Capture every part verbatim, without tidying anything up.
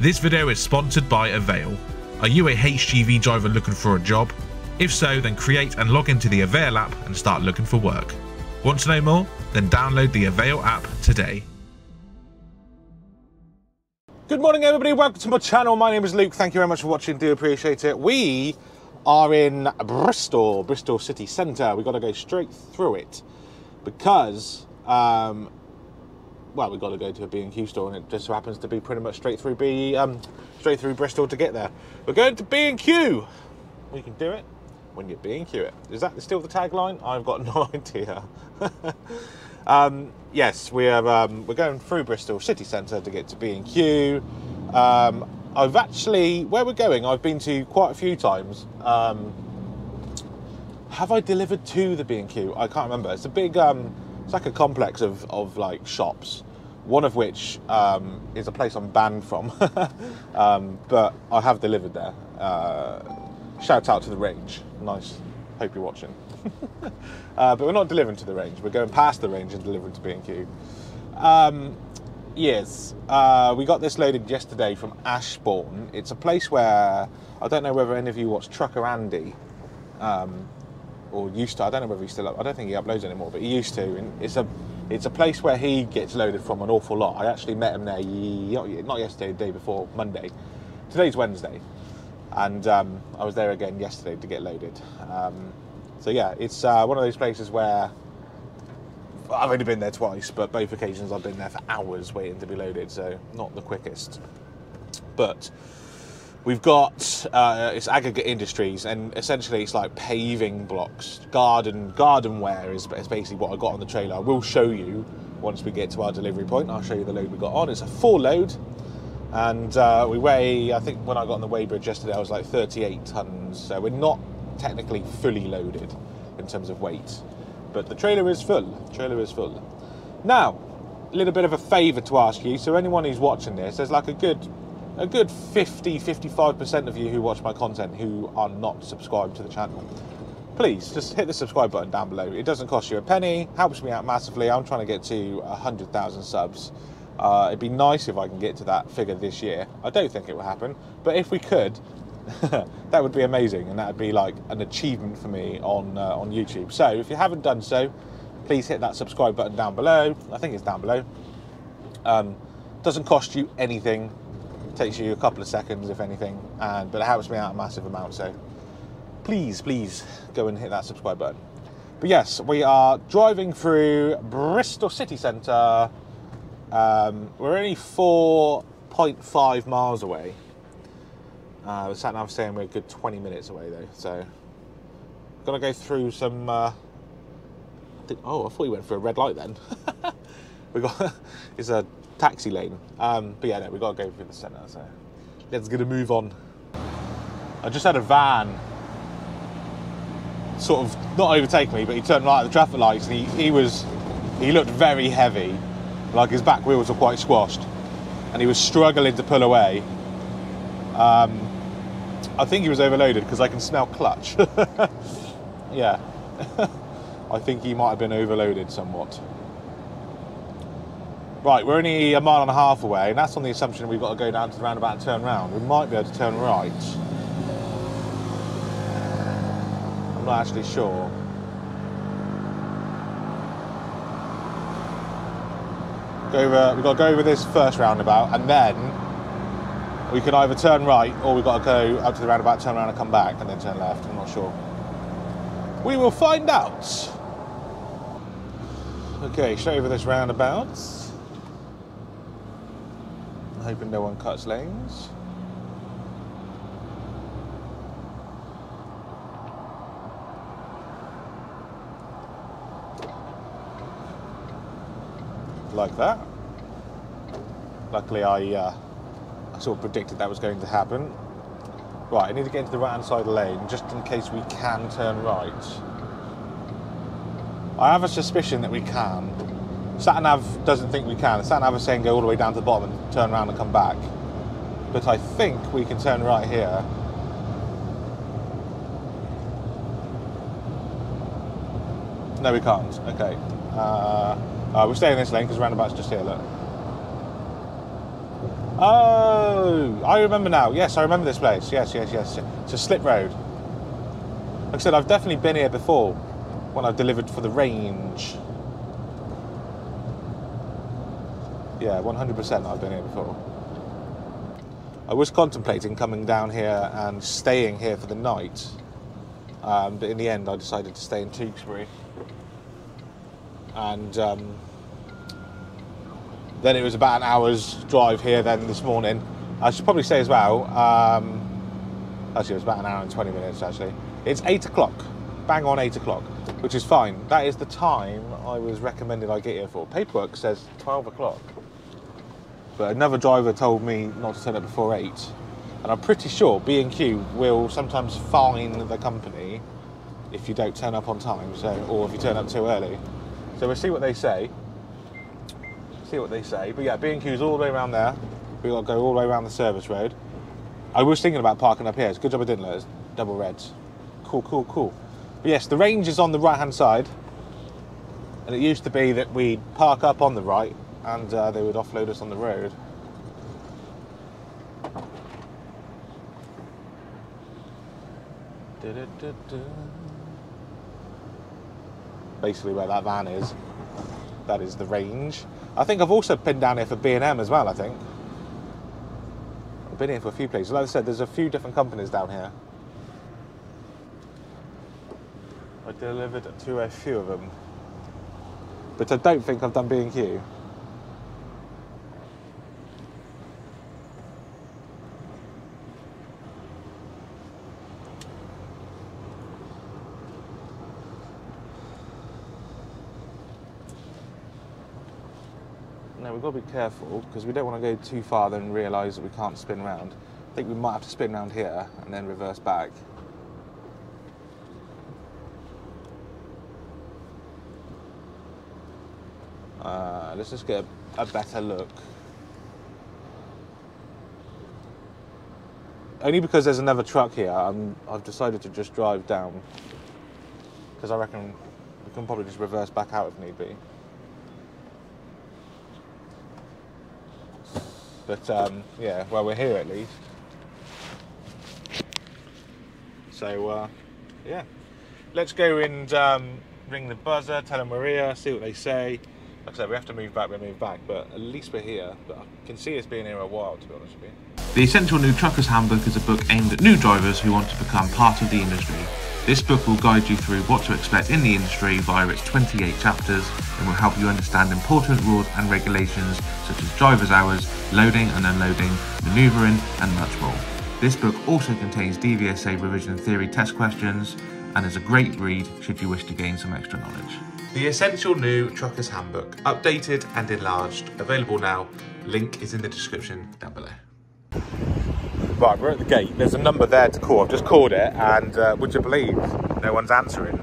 This video is sponsored by Avail. Are you a H G V driver looking for a job? If so, then create and log into the Avail app and start looking for work. Want to know more? Then download the Avail app today. Good morning everybody, welcome to my channel. My name is Luke, thank you very much for watching, do appreciate it. We are in Bristol, Bristol city centre. We've got to go straight through it because, um, well, we've got to go to a B and Q store and it just so happens to be pretty much straight through B, um, straight through Bristol to get there. We're going to B and Q. We can do it when you're B and Q it. Is that still the tagline? I've got no idea. um, yes, we are, um, we're going through Bristol city centre to get to B and Q. Um, I've actually, where we're going, I've been to quite a few times. Um, have I delivered to the B and Q? I can't remember. It's a big, um, it's like a complex of, of like shops, one of which um, is a place I'm banned from. um, but I have delivered there. Uh, Shout out to The Range. Nice. Hope you're watching. uh, but we're not delivering to The Range. We're going past The Range and delivering to B and Q. Um, yes. Uh, we got this loaded yesterday from Ashbourne. It's a place where... I don't know whether any of you watch Trucker Andy. Um, or used to. I don't know whether he's still up. I don't think he uploads anymore, but he used to. And it's a it's a place where he gets loaded from an awful lot. I actually met him there not yesterday, the day before, Monday. Today's Wednesday. And um, I was there again yesterday to get loaded. Um, so yeah, it's uh, one of those places where I've only been there twice, but both occasions I've been there for hours waiting to be loaded, so not the quickest. But we've got, uh, it's Aggregate Industries, and essentially it's like paving blocks. Garden, gardenware is, is basically what I got on the trailer. I will show you once we get to our delivery point. I'll show you the load we got on. It's a full load. And uh, we weigh, I think when I got on the weigh bridge yesterday, I was like thirty-eight tonnes. So we're not technically fully loaded in terms of weight. But the trailer is full. The trailer is full. Now, a little bit of a favour to ask you. So anyone who's watching this, there's like a good a good fifty, fifty-five percent of you who watch my content who are not subscribed to the channel. Please, just hit the subscribe button down below. It doesn't cost you a penny. Helps me out massively. I'm trying to get to one hundred thousand subs. Uh, it'd be nice if I can get to that figure this year. I don't think it will happen, but if we could, that would be amazing, and that would be like an achievement for me on uh, on YouTube. So if you haven't done so, please hit that subscribe button down below. I think it's down below. Um, doesn't cost you anything. It takes you a couple of seconds, if anything, and but it helps me out a massive amount. So please, please go and hit that subscribe button. But yes, we are driving through Bristol city centre. Um, we're only four point five miles away. Uh, the sat nav saying we're a good twenty minutes away though, so gonna go through some. Uh, I think, oh, I thought we went for a red light then. we got it's a taxi lane, um, but yeah, no, we gotta go through the centre. So let's get a move on. I just had a van sort of not overtake me, but he turned right at the traffic lights, and he, he was he looked very heavy. Like his back wheels were quite squashed and he was struggling to pull away. Um, I think he was overloaded because I can smell clutch. Yeah, I think he might have been overloaded somewhat. Right, we're only a mile and a half away, and that's on the assumption we've got to go down to the roundabout and turn round. We might be able to turn right. I'm not actually sure. Go over, we've got to go over this first roundabout, and then we can either turn right or we've got to go up to the roundabout, turn around and come back, and then turn left. I'm not sure. We will find out. Okay, straight over this roundabout. I'm hoping no one cuts lanes. Like that. Luckily, I, uh, I sort of predicted that was going to happen. Right, I need to get into the right-hand side of the lane just in case we can turn right. I have a suspicion that we can. Sat-nav doesn't think we can. Sat-nav is saying go all the way down to the bottom and turn around and come back. But I think we can turn right here. No, we can't. Okay. Uh, Uh, we're staying in this lane because the roundabout's just here, look. Oh, I remember now. Yes, I remember this place. Yes, yes, yes. It's a slip road. Like I said, I've definitely been here before when I've delivered for The Range. Yeah, one hundred percent I've been here before. I was contemplating coming down here and staying here for the night, um, but in the end I decided to stay in Tewkesbury. And um, then it was about an hour's drive here then this morning. I should probably say as well, um, actually it was about an hour and twenty minutes actually. It's eight o'clock, bang on eight o'clock, which is fine. That is the time I was recommended I get here for. Paperwork says twelve o'clock. But another driver told me not to turn up before eight. And I'm pretty sure B and Q will sometimes fine the company if you don't turn up on time, so, or if you turn up too early. So we'll see what they say. See what they say. But yeah, B and Q's all the way around there. We've got to go all the way around the service road. I was thinking about parking up here. It's a good job I didn't let us double reds. Cool, cool, cool. But yes, The Range is on the right-hand side. And it used to be that we'd park up on the right and uh, they would offload us on the road. Da, da, da, da. Basically where that van is, that is The Range. I think I've also been down here for B and M as well, I think. I've been here for a few places. Like I said, there's a few different companies down here. I delivered to a few of them. But I don't think I've done B and Q. Now we've got to be careful because we don't want to go too far and realise that we can't spin round. I think we might have to spin round here and then reverse back. Uh, let's just get a, a better look. Only because there's another truck here, I'm, I've decided to just drive down. Because I reckon we can probably just reverse back out if need be. But um, yeah, well, we're here at least. So uh, yeah, let's go and um, ring the buzzer, tell them we're here, see what they say. Like I said, we have to move back, we move back, but at least we're here. But I can see us being here a while, to be honest with you. The Essential New Truckers Handbook is a book aimed at new drivers who want to become part of the industry. This book will guide you through what to expect in the industry via its twenty-eight chapters and will help you understand important rules and regulations such as driver's hours, loading and unloading, manoeuvring and much more. This book also contains D V S A revision theory test questions and is a great read should you wish to gain some extra knowledge. The Essential New Truckers Handbook, updated and enlarged, available now. Link is in the description down below. Right, we're at the gate. There's a number there to call. I've just called it, and uh, would you believe, no one's answering.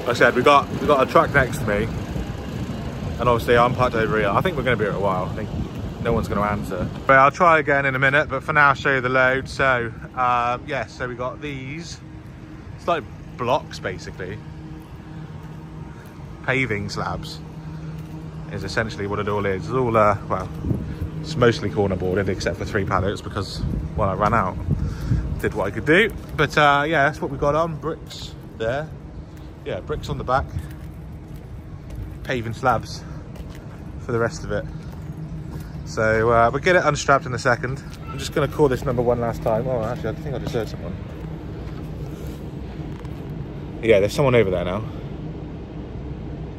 Like I said, we got we got a truck next to me, and obviously I'm parked over here. I think we're going to be here a while. I think no one's going to answer. But I'll try again in a minute, but for now, I'll show you the load. So um, yes, yeah, so we got these. It's like blocks, basically. Paving slabs is essentially what it all is. It's all, uh, well, it's mostly corner boarded except for three pallets because, well, I ran out. Did what I could do. But uh, yeah, that's what we got on. Bricks there. Yeah, bricks on the back. Paving slabs for the rest of it. So uh, we'll get it unstrapped in a second. I'm just going to call this number one last time. Oh, actually, I think I just heard someone. Yeah, there's someone over there now.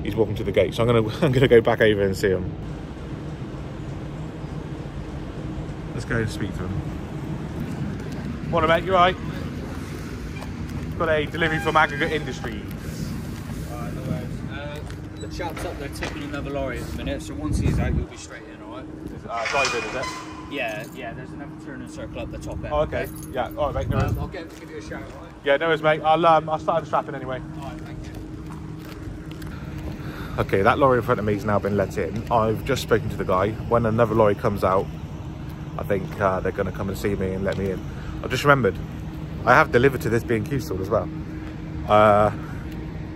He's walking to the gate, so I'm gonna I'm gonna go back over and see him. Let's go and speak to him. Morning, mate. You alright? Got a delivery from Aggregate Industries. Alright, no worries. Uh, the chap's up there tipping another lorry at the minute, so once he's out, we'll be straight in. Alright. Uh, dive in, is it? Yeah, yeah. There's another turning circle up the top end. Oh, okay. okay. Yeah. Alright, mate. No worries. Um, I'll get him to give you a shout. Alright. Yeah, no worries, mate. I'll um, I'll start unstrapping anyway. Alright, thank you. Okay, that lorry in front of me has now been let in. I've just spoken to the guy. When another lorry comes out, I think uh, they're going to come and see me and let me in. I just remembered, I have delivered to this B and Q store as well. Uh,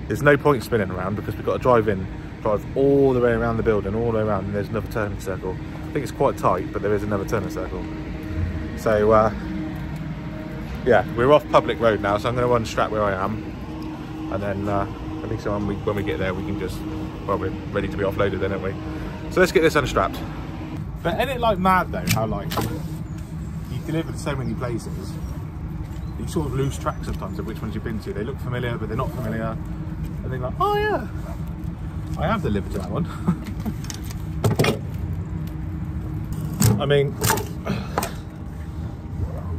there's no point spinning around because we've got to drive in, drive all the way around the building, all the way around, and there's another turning circle. think it's quite tight, but there is another turning circle. So uh, yeah, we're off public road now, so I'm going to unstrap where I am, and then uh, I think so when we, when we get there we can just, well, we're ready to be offloaded then, aren't we? So let's get this unstrapped. But isn't it like mad though how like you've delivered so many places, you sort of lose track sometimes of which ones you've been to. They look familiar but they're not familiar, and then you're like, oh yeah, I have delivered to that one. I mean,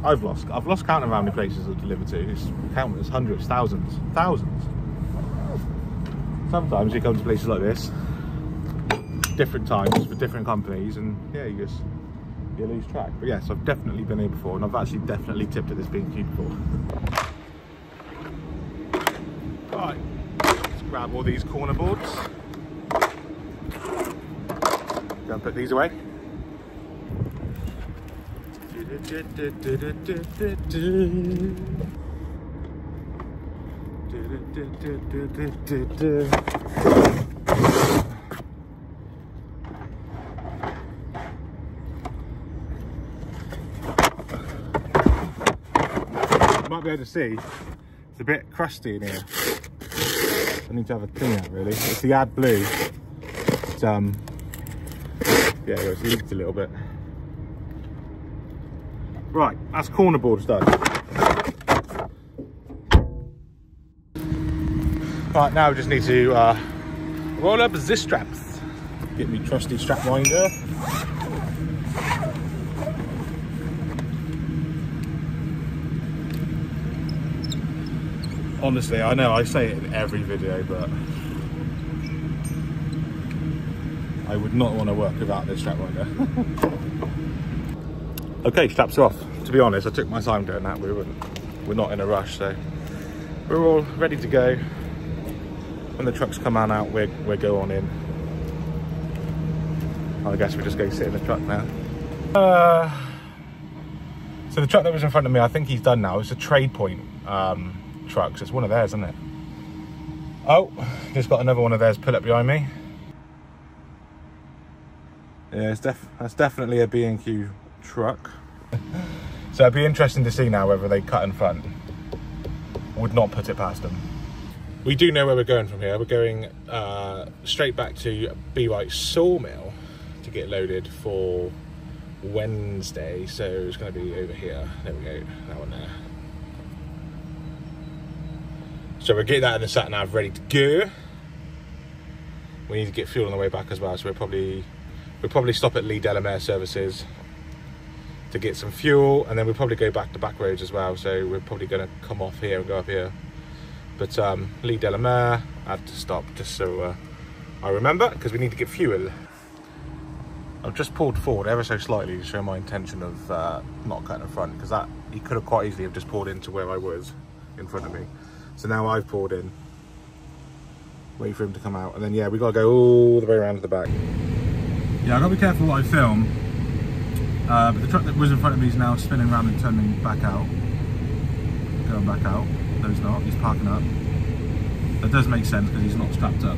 I've lost, I've lost count of how many places I've delivered to. It's countless, hundreds, thousands, thousands. Sometimes you come to places like this, different times for different companies, and yeah, you just, you lose track. But yes, I've definitely been here before, and I've actually definitely tipped at this B and Q before. Right, let's grab all these corner boards. Go and put these away. You might be able to see, it's a bit crusty in here. I need to have a clean out really. It's the AdBlue. It's, um, yeah, it's leaked a little bit. Right, that's corner boards done. Right, now we just need to uh, roll up the straps. Get me trusty strap winder. Honestly, I know I say it in every video, but I would not want to work without this strap winder. Okay, straps are off. To be honest, I took my time doing that. We were, we're not in a rush, so we're all ready to go. When the trucks come on out, we're, we're going in. I guess we just go sit in the truck now. Uh, so the truck that was in front of me, I think he's done now. It's a Trade Point um, truck, so it's one of theirs, isn't it? Oh, just got another one of theirs put up behind me. Yeah, it's def that's definitely a B and Q truck. So it'd be interesting to see now whether they cut in front. Would not put it past them. We do know where we're going from here. We're going uh, straight back to B-Wight Sawmill to get loaded for Wednesday. So it's going to be over here. There we go. That one there. So we'll get that in the sat nav ready to go. We need to get fuel on the way back as well. So we'll probably we'll probably stop at Lee Delamere Services to get some fuel, and then we'll probably go back to back roads as well, so we're probably going to come off here and go up here. But um, Lee Delamere, I had to stop just so uh, I remember, because we need to get fuel. I've just pulled forward ever so slightly to show my intention of uh, not cutting in front, because that he could have quite easily have just pulled into where I was in front of me. So now I've pulled in, wait for him to come out, and then yeah, we got to go all the way around to the back. Yeah, I've got to be careful what I film. Uh, but the truck that was in front of me is now spinning around and turning back out. Going back out. No, he's not. He's parking up. That does make sense because he's not strapped up.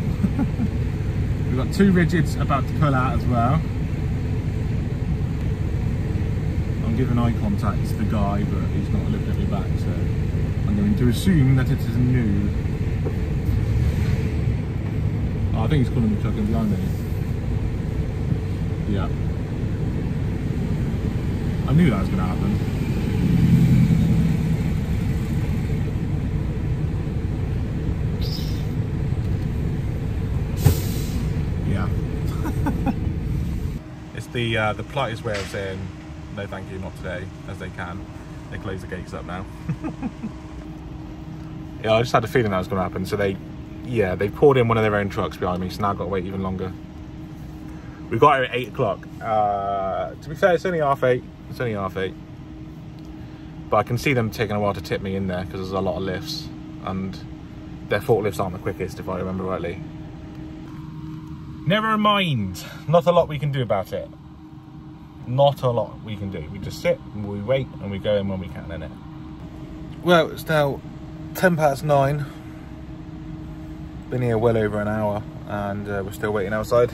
We've got two rigids about to pull out as well. I'm giving eye contact to the guy, but he's not looking at me back, so I'm going to assume that it is new. Oh, I think he's calling the truck in behind me. Yeah. I knew that was going to happen. Yeah. It's the uh, the politest way of saying no thank you, not today, as they can. They close the gates up now. Yeah, I just had a feeling that was going to happen. So they, yeah, they poured in one of their own trucks behind me, so now I've got to wait even longer. We got here at eight o'clock. Uh, to be fair, it's only half eight. It's only half eight. But I can see them taking a while to tip me in there because there's a lot of lifts, and their forklifts aren't the quickest, if I remember rightly. Never mind. Not a lot we can do about it. Not a lot we can do. We just sit, and we wait, and we go in when we can, innit? Well, it's now ten past nine. Been here well over an hour, and uh, we're still waiting outside.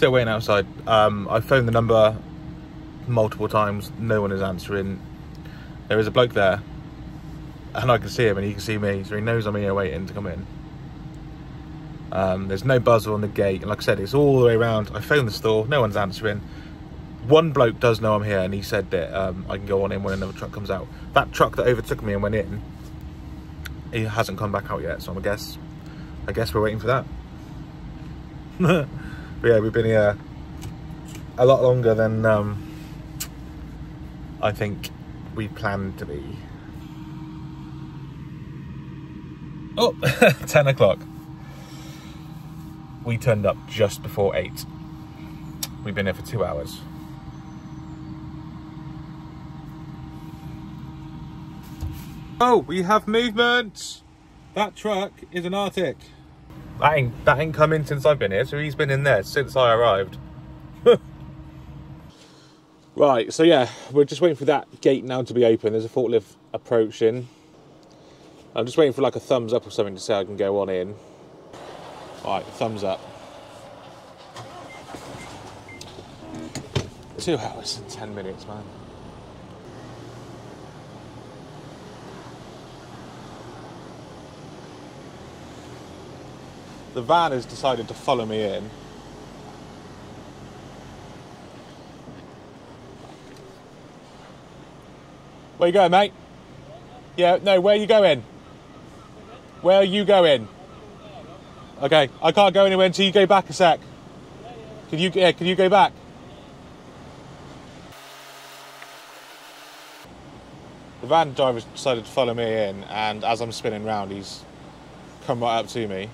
still waiting outside. Um, I phoned the number multiple times. No one is answering. There is a bloke there, and I can see him, and he can see me, so he knows I'm here waiting to come in. Um, there's no buzzer on the gate, and like I said, it's all the way around. I phoned the store, no one's answering. One bloke does know I'm here, and he said that um, I can go on in when another truck comes out. That truck that overtook me and went in, he hasn't come back out yet, so I guess, I guess we're waiting for that. But yeah, we've been here a lot longer than um, I think we planned to be. Oh, ten o'clock. We turned up just before eight. We've been here for two hours. Oh, we have movement. That truck is an Arctic. That ain't, that ain't come in since I've been here, so he's been in there since I arrived. Right, so yeah, we're just waiting for that gate now to be open. There's a forklift approaching. I'm just waiting for like a thumbs up or something to say I can go on in. Alright, thumbs up. Two hours and ten minutes, man. The van has decided to follow me in. Where you going, mate? Yeah, no, where are you going? Where are you going? Okay, I can't go anywhere until you go back a sec. Can you, yeah, can you go back? The van driver's decided to follow me in, and as I'm spinning round, he's come right up to me.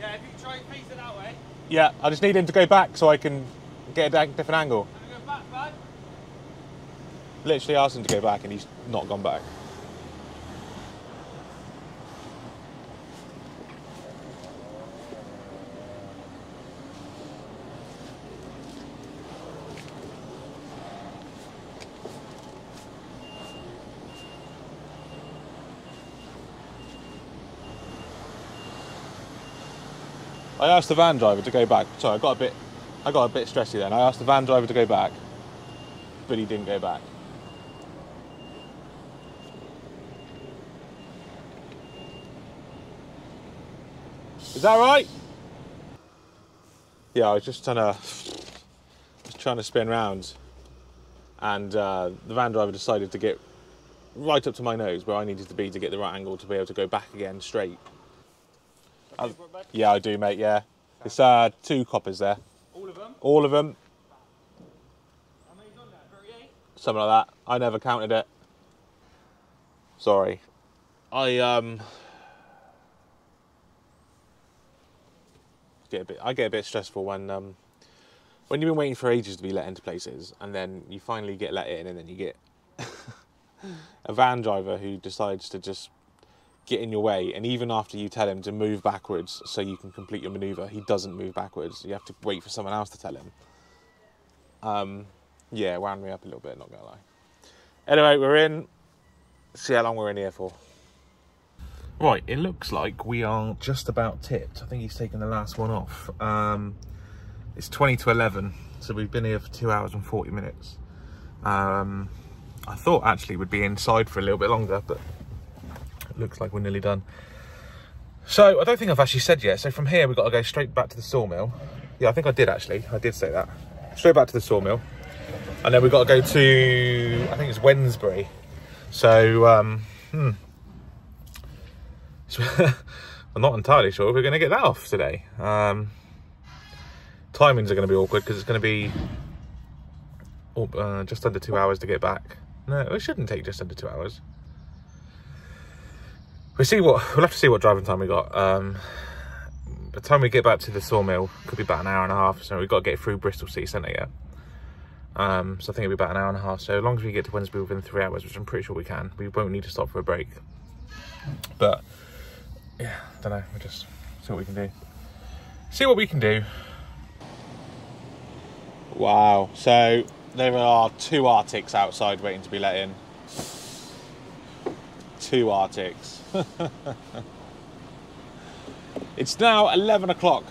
Yeah, if you try and face it that way. Yeah, I just need him to go back so I can get a different angle. Can you go back, bud? Literally asked him to go back and he's not gone back. I asked the van driver to go back. Sorry, I got a bit I got a bit stressy then. I asked the van driver to go back, but he didn't go back. Is that right? Yeah, I was just trying to, just trying to spin round, and uh, the van driver decided to get right up to my nose where I needed to be to get the right angle to be able to go back again straight. I, yeah, I do, mate, yeah. It's uh, two coppers there. All of them? All of them. How many's on there? thirty-eight? Something like that. I never counted it. Sorry. I, um... Get a bit, I get a bit stressful when um, when you've been waiting for ages to be let into places, and then you finally get let in, and then you get a van driver who decides to just get in your way, and even after you tell him to move backwards so you can complete your manoeuvre, he doesn't move backwards. You have to wait for someone else to tell him. Um, yeah, wound me up a little bit, not gonna lie. Anyway, we're in. See how long we're in here for. Right, it looks like we are just about tipped. I think he's taken the last one off. Um, it's twenty to eleven, so we've been here for two hours and forty minutes. Um, I thought actually we'd be inside for a little bit longer, but it looks like we're nearly done. So I don't think I've actually said yet. So from here, we've got to go straight back to the sawmill. Yeah, I think I did actually. I did say that. Straight back to the sawmill. And then we've got to go to, I think it's Wednesbury. So, um, hmm. I'm not entirely sure if we're going to get that off today. Um, timings are going to be awkward because it's going to be oh, uh, just under two hours to get back. No, it shouldn't take just under two hours. We'll see what we'll have to see what driving time we got. Um, by the time we get back to the sawmill, could be about an hour and a half. So we've got to get through Bristol City Centre yet. Um, so I think it'll be about an hour and a half. So as long as we get to Wednesbury within three hours, which I'm pretty sure we can, we won't need to stop for a break. But yeah, I don't know, we'll just see what we can do. See what we can do. Wow, so there are two Arctics outside waiting to be let in. two Arctics. It's now eleven o'clock,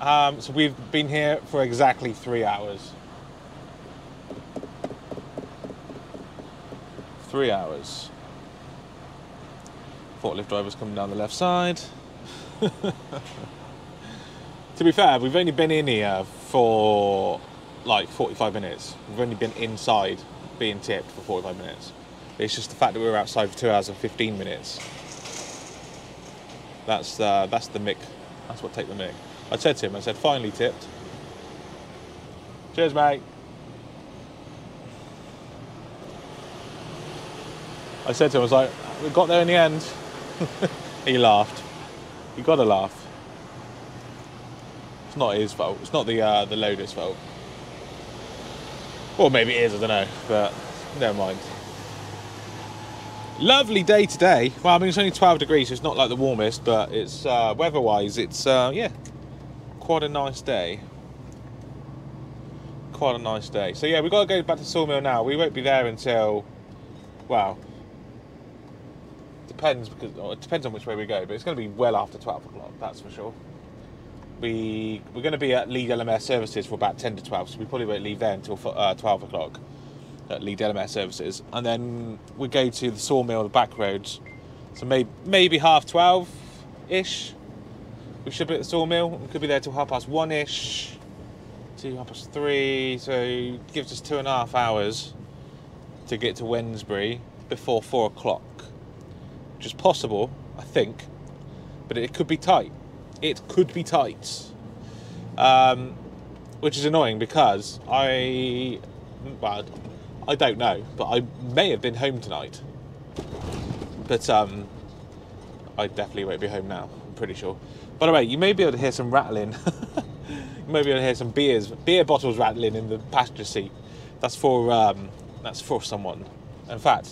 um, so we've been here for exactly three hours. Three hours. Forklift driver's coming down the left side. To be fair, we've only been in here for like forty-five minutes. We've only been inside being tipped for forty-five minutes. It's just the fact that we were outside for two hours and fifteen minutes. That's, uh, that's the mick. That's what take the mick. I said to him, I said, finally tipped. Cheers, mate. I said to him, I was like, we got there in the end. He laughed. You gotta laugh. It's not his fault. It's not the, uh, the loader's fault. Or maybe it is, I don't know, but never mind. Lovely day today. Well, I mean, it's only twelve degrees, so it's not like the warmest, but it's uh, weather-wise, it's, uh, yeah, quite a nice day. Quite a nice day. So, yeah, we've got to go back to Sawmill now. We won't be there until, well, depends, because, or it depends on which way we go, but it's going to be well after twelve o'clock, that's for sure. We, we're going to be at Lee Delamere Services for about ten to twelve, so we probably won't leave there until uh, twelve o'clock. At Lee Delamere Services, and then we go to the Sawmill, the back roads. So maybe maybe half twelve ish. We should be at the Sawmill. We could be there till half past one ish, to half past three. So it gives us two and a half hours to get to Wednesbury before four o'clock, which is possible, I think, but it could be tight. It could be tight, um, which is annoying because I well. I don't know, but I may have been home tonight. But um, I definitely won't be home now, I'm pretty sure. By the way, you may be able to hear some rattling. You may be able to hear some beers, beer bottles rattling in the passenger seat. That's for, um, that's for someone. In fact,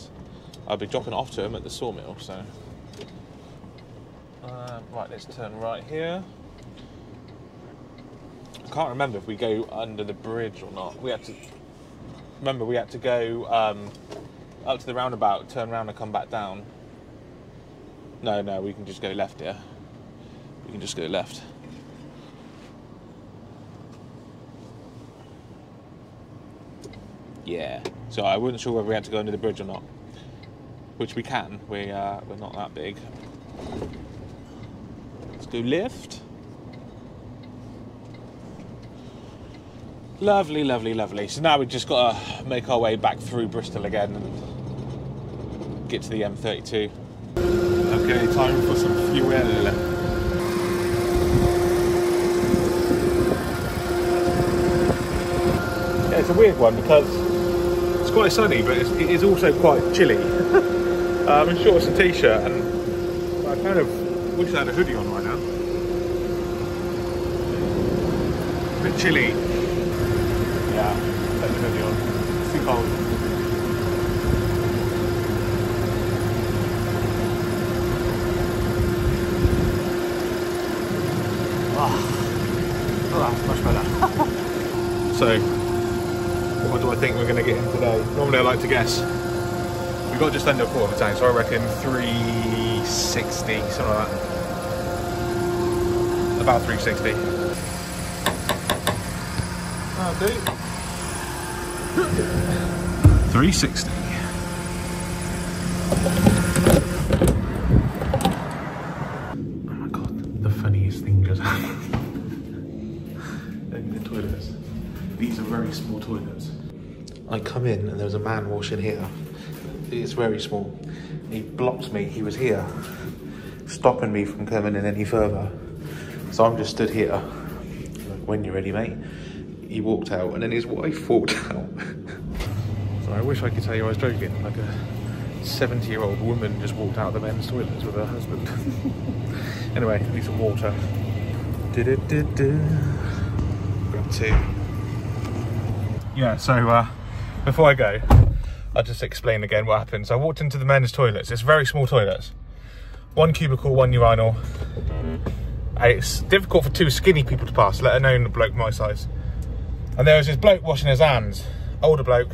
I'll be dropping it off to him at the Sawmill, so. Uh, right, let's turn right here. I can't remember if we go under the bridge or not. We have to... Remember, we had to go um, up to the roundabout, turn around and come back down. No, no, we can just go left here. We can just go left. Yeah. So I wasn't sure whether we had to go under the bridge or not, which we can. We, uh, we're not that big. Let's go left. Lovely, lovely, lovely. So now we've just got to make our way back through Bristol again and get to the M thirty-two. Okay, time for some fuel. Yeah, it's a weird one because it's quite sunny, but it's, it is also quite chilly. I'm in shorts and t-shirt, and I kind of wish I had a hoodie on right now. A bit chilly. Yeah, that's the video. It's too cold. Oh, oh that's much better. So, what do I think we're going to get in today? Normally I like to guess. We've got just under a quarter of a tank, so I reckon three sixty, something like that. About three sixty. That'll do. three sixty. Oh my god, the funniest thing just happened. In the toilets. These are very small toilets. I come in and there's a man washing here. It's very small. He blocked me, he was here, stopping me from coming in any further. So I'm just stood here. Like, when you're ready, mate. He walked out, and then his wife walked out. So I wish I could tell you I was joking. Like a seventy-year-old woman just walked out of the men's toilets with her husband. Anyway, I need some water. Du -du -du -du. Grab two. Yeah, so uh, before I go, I'll just explain again what happened. So I walked into the men's toilets. It's very small toilets. One cubicle, one urinal. And it's difficult for two skinny people to pass, let alone a bloke my size. And there was this bloke washing his hands, older bloke.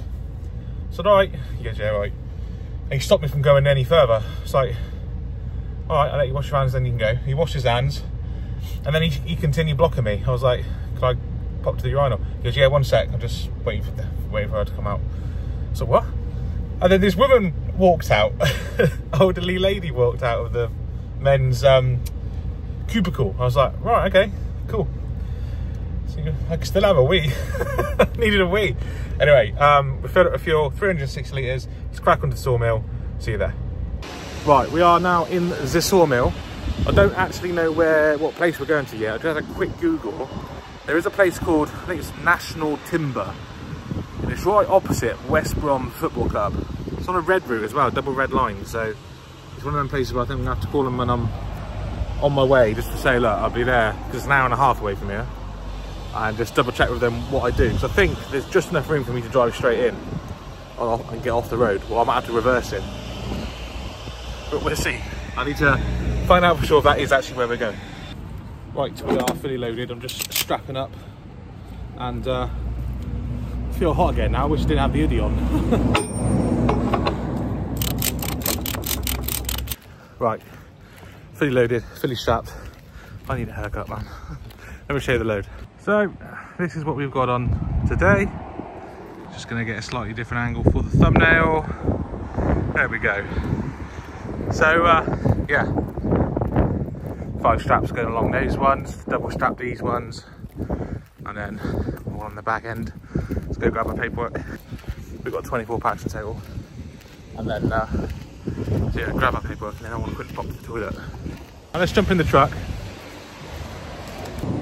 So right, he goes, yeah, right. And he stopped me from going any further. It's like, all right, I'll let you wash your hands, then you can go. He washed his hands, and then he, he continued blocking me. I was like, can I pop to the urinal? He goes, yeah, one sec. I'm just waiting for, the, waiting for her to come out. So what? And then this woman walked out. Elderly lady walked out of the men's um, cubicle. I was like, right, okay, cool. So I can still have a wee. Needed a wee. Anyway, um, we filled up the fuel, three hundred sixty litres. Let's crack onto the sawmill. See you there. Right, we are now in the sawmill. I don't actually know where, what place we're going to yet. I just had a quick Google. There is a place called, I think it's National Timber. And it's right opposite West Brom Football Club. It's on a red route as well, double red line. So it's one of them places where I think I'm going to have to call them when I'm on my way, just to say, look, I'll be there, because it's an hour and a half away from here. And just double check with them what I do. So I think there's just enough room for me to drive straight in and get off the road. Well, I might have to reverse it. But we'll see. I need to find out for sure if that is actually where we're going. Right, we are fully loaded. I'm just strapping up, and uh, I feel hot again now. I wish I didn't have the hoodie on. Right, fully loaded, fully strapped. I need a haircut, man. Let me show you the load. So this is what we've got on today. Just going to get a slightly different angle for the thumbnail. There we go. So uh, yeah, five straps going along those ones, double strap these ones, and then all on the back end. Let's go grab our paperwork. We've got twenty-four packs in total, and then uh, so yeah, grab our paperwork, and then I want to quickly pop to the toilet. And let's jump in the truck.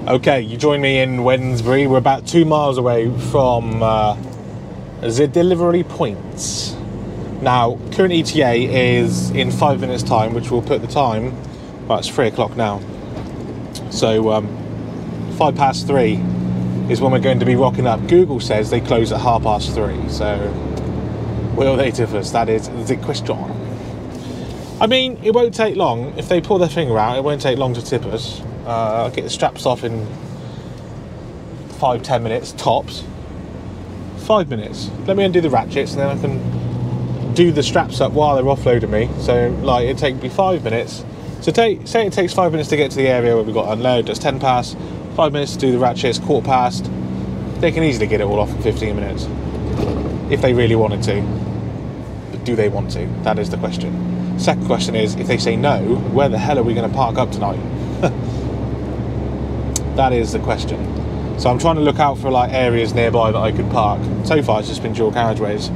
Okay, you join me in Wednesbury. We're about two miles away from uh, the delivery points. Now, current E T A is in five minutes time, which will put the time, well, it's three o'clock now. So um, five past three is when we're going to be rocking up. Google says they close at half past three. So will they tip us? That is the question. I mean, it won't take long. If they pull their finger out, it won't take long to tip us. Uh, I'll get the straps off in five, ten minutes, tops. Five minutes. Let me undo the ratchets, and then I can do the straps up while they're offloading me. So like, it takes me five minutes, so take say it takes five minutes to get to the area where we've got to unload. That's ten past, five minutes to do the ratchets, quarter past. They can easily get it all off in fifteen minutes if they really wanted to. But do they want to? That is the question. Second question is, if they say no, where the hell are we going to park up tonight? That is the question. So I'm trying to look out for like areas nearby that I could park. So far it's just been dual carriageways.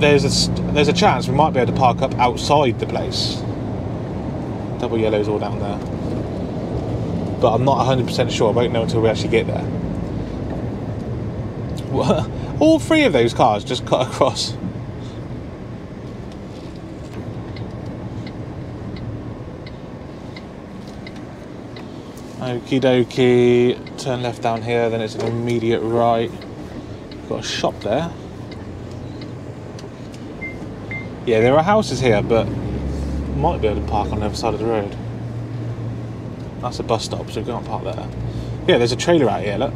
There's a, there's a chance we might be able to park up outside the place. Double yellow's all down there. But I'm not one hundred percent sure. I won't know until we actually get there. What? All three of those cars just cut across. Okie dokie. Turn left down here, then it's an immediate right. Got a shop there. Yeah, there are houses here, but might be able to park on the other side of the road. That's a bus stop, so we can't park there. Yeah, there's a trailer out here, look.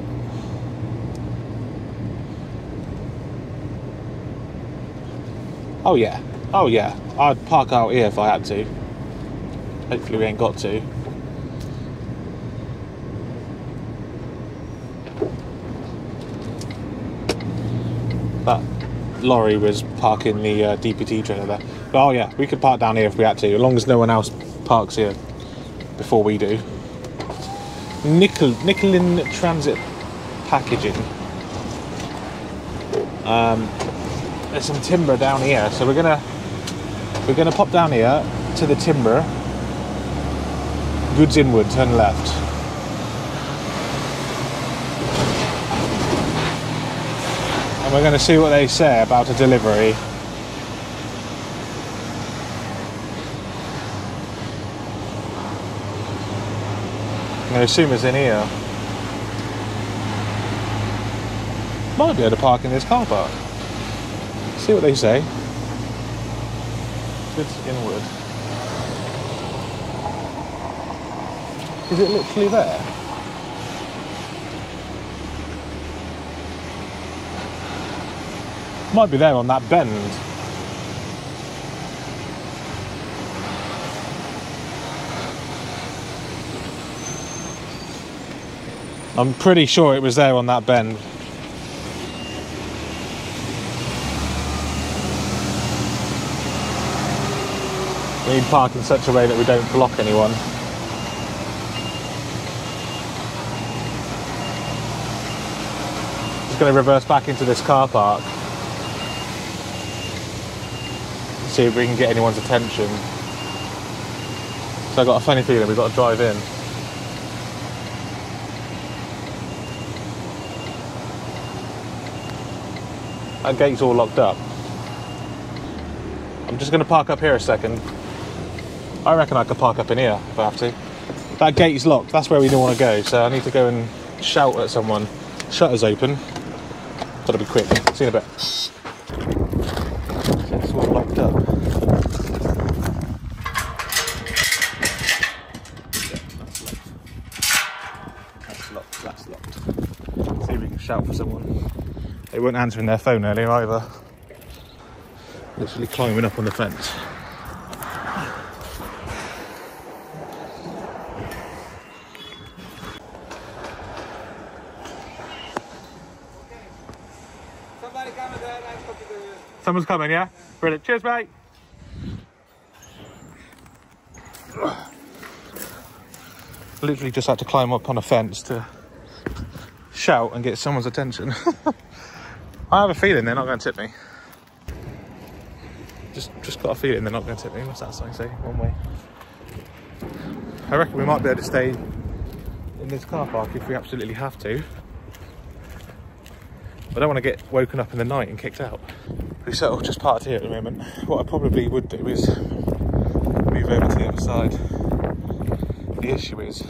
Oh yeah, oh yeah. I'd park out here if I had to. Hopefully we ain't got to. But lorry was parking the uh, D P T trailer there. But, oh yeah, we could park down here if we had to, as long as no one else parks here before we do. Nickel, Nickelin Transit Packaging. Um, there's some timber down here, so we're gonna we're gonna pop down here to the timber. Goods inward, turn left. We're going to see what they say about a delivery. I'm going to assume it's in here. Might be able to park in this car park. See what they say. It's inward. Is it literally there? Might be there on that bend. I'm pretty sure it was there on that bend. We need to park in such a way that we don't block anyone. Just going to reverse back into this car park. See if we can get anyone's attention. So I've got a funny feeling we've got to drive in. That gate's all locked up. I'm just going to park up here a second. I reckon I could park up in here if I have to. That gate's locked, that's where we don't want to go, so I need to go and shout at someone. Shutter's open. Gotta be quick. See you in a bit. It's all locked up. Yeah, that's locked. That's locked, that's locked. See if we can shout for someone. They weren't answering their phone earlier either. Literally climbing up on the fence. Someone's coming, yeah? Brilliant. Cheers, mate. Literally just had to climb up on a fence to shout and get someone's attention. I have a feeling they're not going to tip me. Just, just got a feeling they're not going to tip me. What's that sign say? One way. I reckon we might be able to stay in this car park if we absolutely have to. I don't want to get woken up in the night and kicked out. We settled just parked here at the moment. What I probably would do is move over to the other side. The issue is,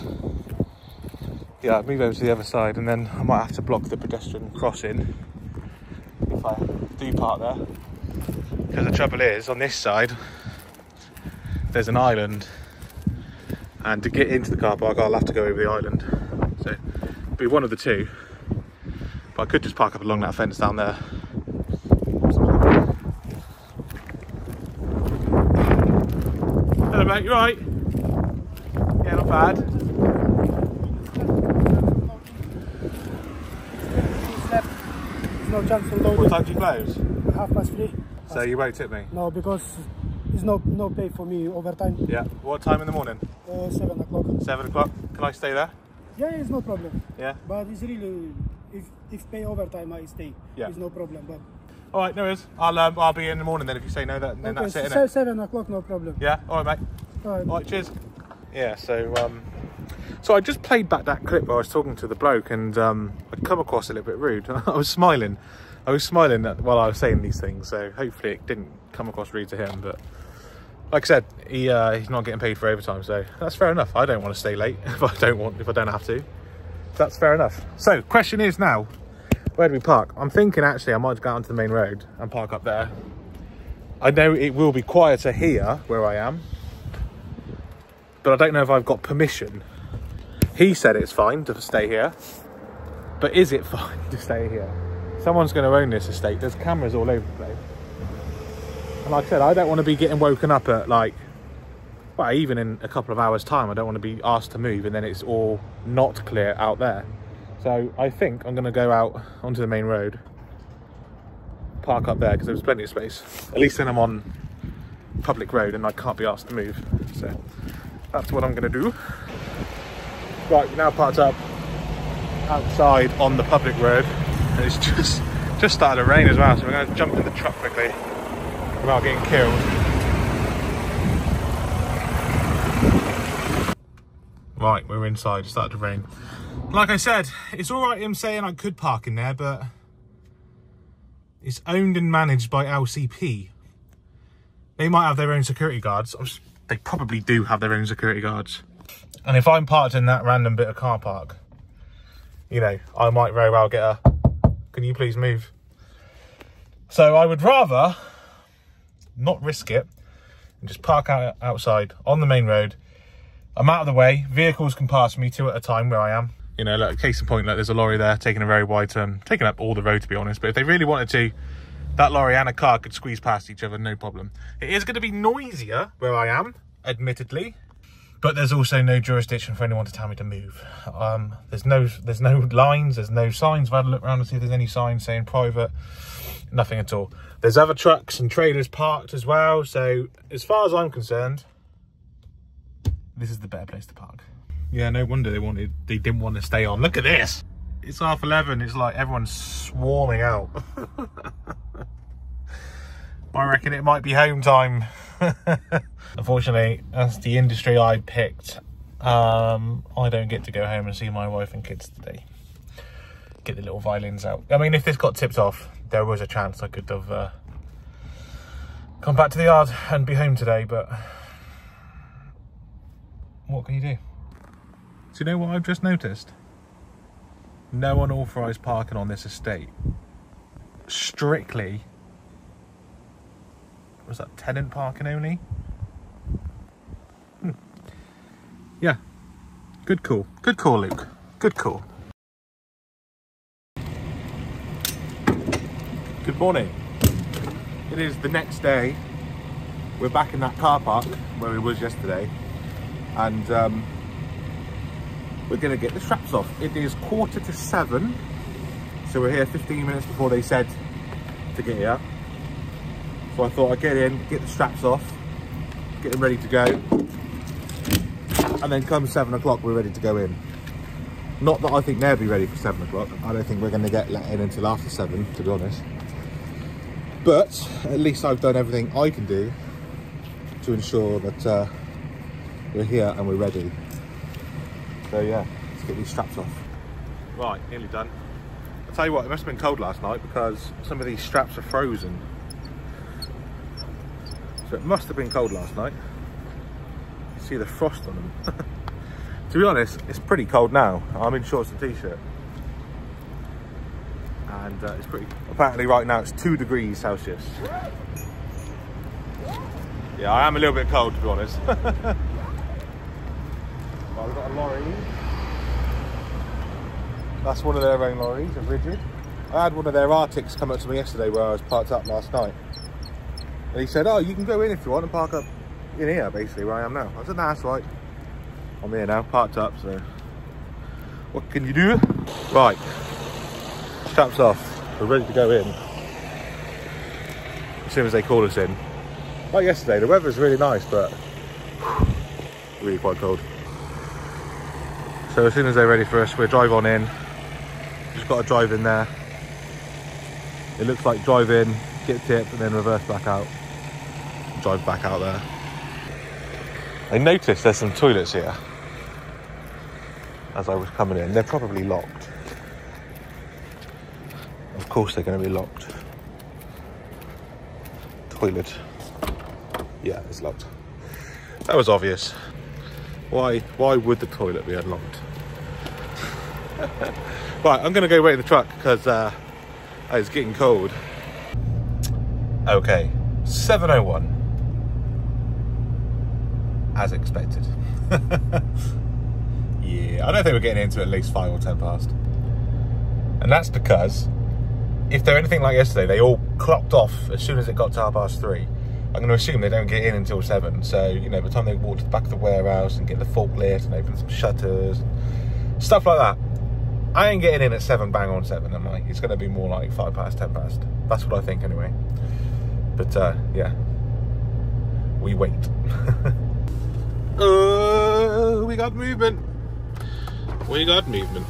yeah, I'd move over to the other side and then I might have to block the pedestrian crossing if I do park there. Because the trouble is, on this side, there's an island. And to get into the car park, I'll have to go over the island. So, it'll be one of the two. But I could just park up along that fence down there. Hello, mate, you right? Yeah, not bad. There's no chance of loading. What time do you close? Half past three. So you won't tip me? No, because it's no, no pay for me overtime. Yeah. What time in the morning? Uh, seven o'clock. Seven o'clock. Can I stay there? Yeah, it's no problem. Yeah. But it's really, if if pay overtime, I stay. Yeah. It's no problem. But. All right, no worries. I'll um, I'll be in the morning then. If you say no, that then okay, that's it. Innit? Seven o'clock, no problem. Yeah. All right, mate. All right. All right. Cheers. Yeah. So um, so I just played back that clip where I was talking to the bloke, and um, I'd come across a little bit rude. I was smiling. I was smiling at, while I was saying these things, so hopefully it didn't come across rude to him. But like I said, he uh, he's not getting paid for overtime, so that's fair enough. I don't want to stay late if I don't want if I don't have to. So that's fair enough. So question is now, where do we park? I'm thinking actually I might go out onto the main road and park up there. I know it will be quieter here where I am, but I don't know if I've got permission. He said it's fine to stay here, but is it fine to stay here? Someone's going to own this estate. There's cameras all over the place. And like I said, I don't want to be getting woken up at like, well, even in a couple of hours time, I don't want to be asked to move and then it's all not clear out there. So I think I'm going to go out onto the main road, park up there because there's plenty of space. At least then I'm on public road and I can't be asked to move. So that's what I'm going to do. Right, we're now parked up outside on the public road. And it's just just started to rain as well, so we're going to jump in the truck quickly without getting killed. Right, we're inside. It started to rain. Like I said, it's all right him saying I could park in there, but it's owned and managed by L C P. They might have their own security guards. They probably do have their own security guards. And if I'm parked in that random bit of car park, you know, I might very well get a... Can you please move? So I would rather not risk it and just park out outside on the main road. I'm out of the way. Vehicles can pass me two at a time where I am. You know, like case in point, like there's a lorry there taking a very wide turn, taking up all the road to be honest. But if they really wanted to, that lorry and a car could squeeze past each other, no problem. It is going to be noisier where I am, admittedly. But there's also no jurisdiction for anyone to tell me to move. Um, there's no there's no lines, there's no signs. I've had a look around and see if there's any signs saying private, nothing at all. There's other trucks and trailers parked as well. So as far as I'm concerned, this is the better place to park. Yeah, no wonder they wanted they didn't want to stay on. Look at this. It's half eleven. It's like everyone's swarming out. I reckon it might be home time. Unfortunately, that's the industry I picked. Um, I don't get to go home and see my wife and kids today. Get the little violins out. I mean, if this got tipped off, there was a chance I could have uh, come back to the yard and be home today, but what can you do? Do you know what I've just noticed? No unauthorised parking on this estate. Strictly, was that tenant parking only? Hmm. Yeah, good call. Good call, Luke. Good call. Good morning. It is the next day. We're back in that car park where we was yesterday, and um, we're going to get the straps off. It is quarter to seven, so we're here fifteen minutes before they said to get here. So I thought I'd get in, get the straps off, get them ready to go, and then come seven o'clock, we're ready to go in. Not that I think they'll be ready for seven o'clock. I don't think we're going to get let in until after seven, to be honest. But at least I've done everything I can do to ensure that uh, we're here and we're ready. So yeah, let's get these straps off. Right, nearly done. I'll tell you what, it must have been cold last night because some of these straps are frozen. So it must have been cold last night. You see the frost on them. To be honest, it's pretty cold now. I'm in shorts and t-shirt. And uh, it's pretty... Apparently right now it's two degrees Celsius. Yeah, I am a little bit cold, to be honest. Well, we've got a lorry. That's one of their own lorries, a rigid. I had one of their Arctics come up to me yesterday where I was parked up last night. And he said, oh, you can go in if you want and park up in here, basically, where I am now. I said, nah, that's right. I'm here now, parked up, so what can you do? Right, straps off. We're ready to go in as soon as they call us in. Like yesterday, the weather's really nice, but really quite cold. So as soon as they're ready for us, we'll drive on in. Just got to drive in there. It looks like drive in, get tip, and then reverse back out. Drive back out there. I noticed there's some toilets here as I was coming in. They're probably locked. Of course they're going to be locked. Toilet. Yeah, it's locked. That was obvious. Why, why would the toilet be unlocked? Right, I'm going to go wait in the truck because uh, it's getting cold. Okay, seven oh one. As expected. Yeah, I don't think we're getting into at least five or ten past. And that's because if they're anything like yesterday, they all clocked off as soon as it got to half past three. I'm going to assume they don't get in until seven. So, you know, by the time they walk to the back of the warehouse and get the forklift and open some shutters, stuff like that, I ain't getting in at seven, bang on seven. I'm like, it's going to be more like five past, ten past. That's what I think anyway. But, uh, yeah, we wait. Oh, uh, we got movement. We got movement.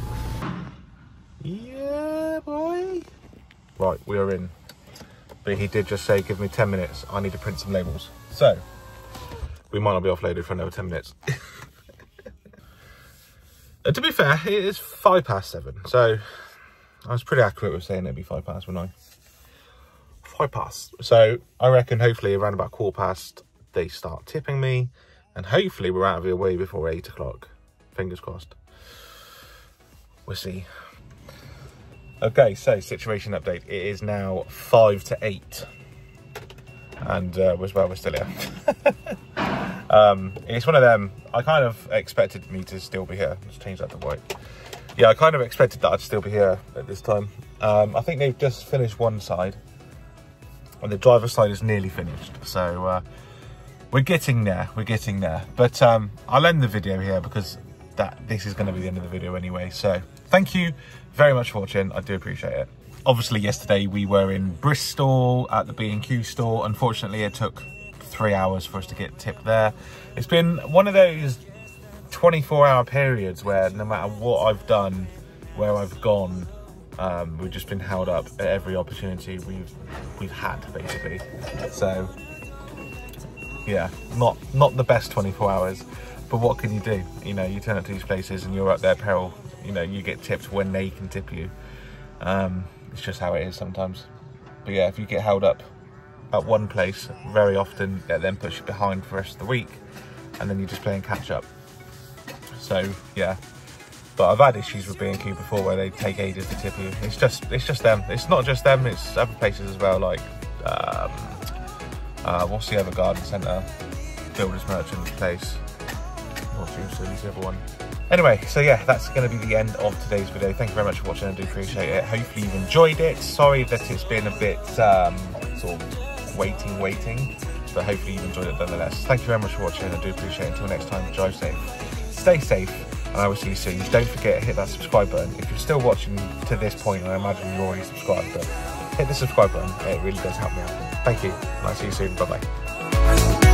Yeah, boy. Right, we are in. But he did just say, give me ten minutes. I need to print some labels. So, we might not be offloaded for another ten minutes. uh, to be fair, it is five past seven. So, I was pretty accurate with saying it'd be five past, wasn't I? Five past. So, I reckon hopefully around about quarter past, they start tipping me. And hopefully we're out of your way before eight o'clock. Fingers crossed. We'll see. Okay, so situation update. It is now five to eight. And uh, well, we're still here. um, it's one of them. I kind of expected me to still be here. Let's change that to white. Yeah, I kind of expected that I'd still be here at this time. Um, I think they've just finished one side. And the driver's side is nearly finished. So... Uh, We're getting there, we're getting there. But um, I'll end the video here because that this is going to be the end of the video anyway. So thank you very much for watching. I do appreciate it. Obviously, yesterday we were in Bristol at the B and Q store. Unfortunately, it took three hours for us to get tipped there. It's been one of those twenty-four hour periods where no matter what I've done, where I've gone, um, we've just been held up at every opportunity we've we've had, basically. So yeah, not not the best twenty-four hours, but what can you do? You know, you turn up to these places and you're at their peril. You know, you get tipped when they can tip you. Um, it's just how it is sometimes. But yeah, if you get held up at one place very often, that then puts you behind for the rest of the week, and then you're just playing catch up. So yeah, but I've had issues with B and Q before where they take ages to tip you. It's just, it's just them. It's not just them. It's other places as well. Like, um, uh, what's the other garden centre, builders merchant place? Not sure, the other one. Anyway, so yeah, that's going to be the end of today's video. Thank you very much for watching. I do appreciate it. Hopefully you've enjoyed it. Sorry that it's been a bit um, sort of waiting, waiting, but hopefully you've enjoyed it nonetheless. Thank you very much for watching. I do appreciate it. Until next time, drive safe, stay safe, and I will see you soon. Don't forget to hit that subscribe button. If you're still watching to this point, and I imagine you're already subscribed, but hit the subscribe button. It really does help me out. Thank you, and I'll see you soon. Bye-bye.